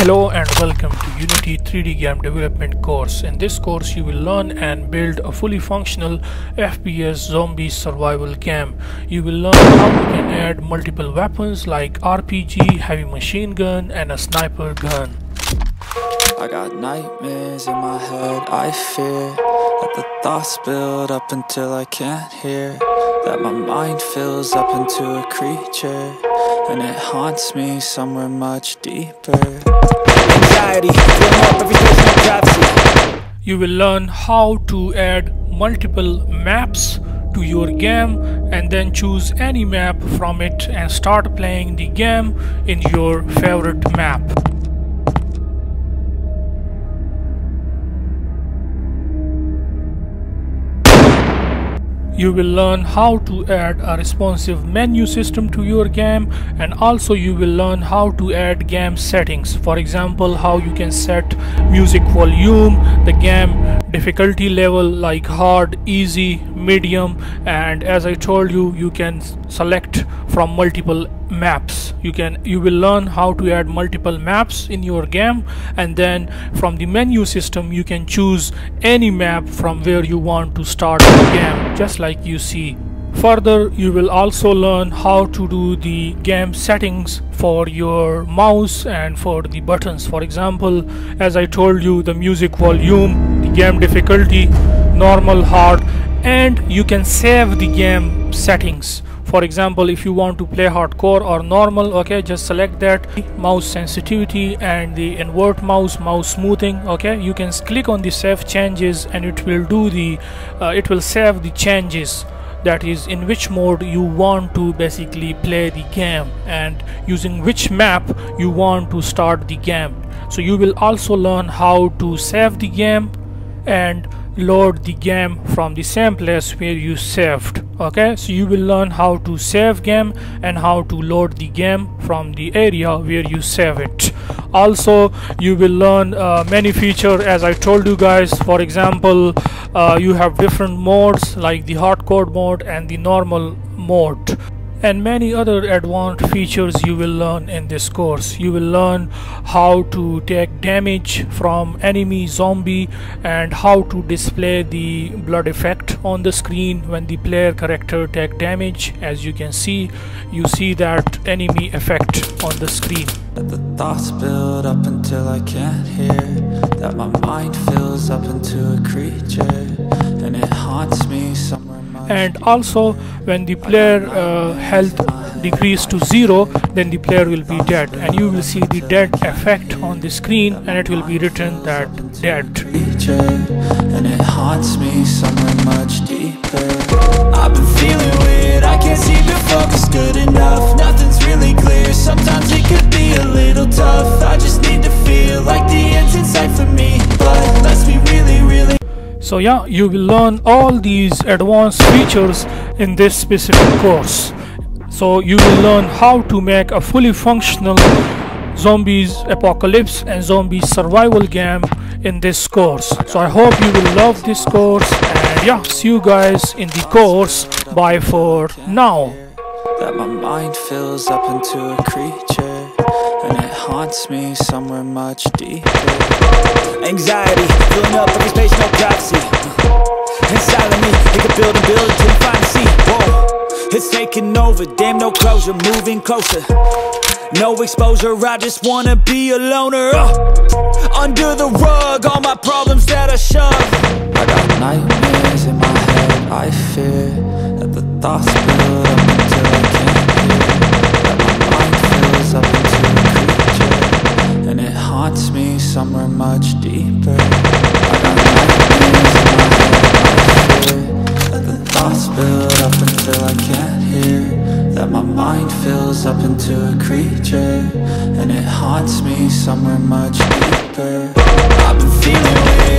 Hello and welcome to Unity 3D game development course. In this course you will learn and build a fully functional FPS zombie survival game. You will learn how you can add multiple weapons like RPG, heavy machine gun and a sniper gun. I got nightmares in my head, I fear that the thoughts build up until I can't hear, that my mind fills up into a creature, and it haunts me somewhere much deeper. You will learn how to add multiple maps to your game and then choose any map from it and start playing the game in your favorite map. You will learn how to add a responsive menu system to your game, and also you will learn how to add game settings. For example, how you can set music volume, the game difficulty level like hard, easy, medium, and as I told you, you can select from multiple maps. You will learn how to add multiple maps in your game, and then from the menu system you can choose any map from where you want to start the game, just like you see. Further, you will also learn how to do the game settings for your mouse and for the buttons. For example, as I told you, the music volume, the game difficulty, normal, hard, and you can save the game settings. For example, if you want to play hardcore or normal, okay, just select that. Mouse sensitivity and the invert mouse smoothing, okay, you can click on the save changes and it will do the it will save the changes, that is in which mode you want to basically play the game and using which map you want to start the game. So you will also learn how to save the game and load the game from the same place where you saved. Okay, so you will learn how to save game and how to load the game from the area where you save it. Also, you will learn many features, as I told you guys. For example, you have different modes like the hardcore mode and the normal mode, and many other advanced features you will learn in this course. You will learn how to take damage from enemy zombie and how to display the blood effect on the screen when the player character take damage. As you can see, you see that enemy effect on the screen. That the thoughts build up until I can't hear, that my mind fills up into a creature, and it haunts me somewhere. And also, when the player health decreases to zero, then the player will be dead, and you will see the dead effect on the screen, and it will be written that dead. And it haunts me somewhere much deeper. I've been feeling weird, I can't seem to focus good enough. Nothing's really clear, sometimes it could be a little tough. I just need to feel like the end's in sight for me, but let's be really. So yeah, you will learn all these advanced features in this specific course. So you will learn how to make a fully functional zombies apocalypse and zombie survival game in this course. So I hope you will love this course, and yeah, see you guys in the course. Bye for now. That my mind fills up into a creature, and it haunts me somewhere much deeper. Anxiety, filling up every space, no privacy. Inside of me, it can build and build until you finally see. Whoa, it's taking over, damn no closure, moving closer. No exposure, I just wanna be a loner. Under the rug, all my problems that I shove. I got nightmares in my head, I fear that the thoughts build up until I can't hear, that my mind fills up into a creature, and it haunts me somewhere much deeper. I got nightmares in my head, I fear that the thoughts build up until I can't hear, that my mind fills up into a creature, and it haunts me somewhere much deeper. I've been feeling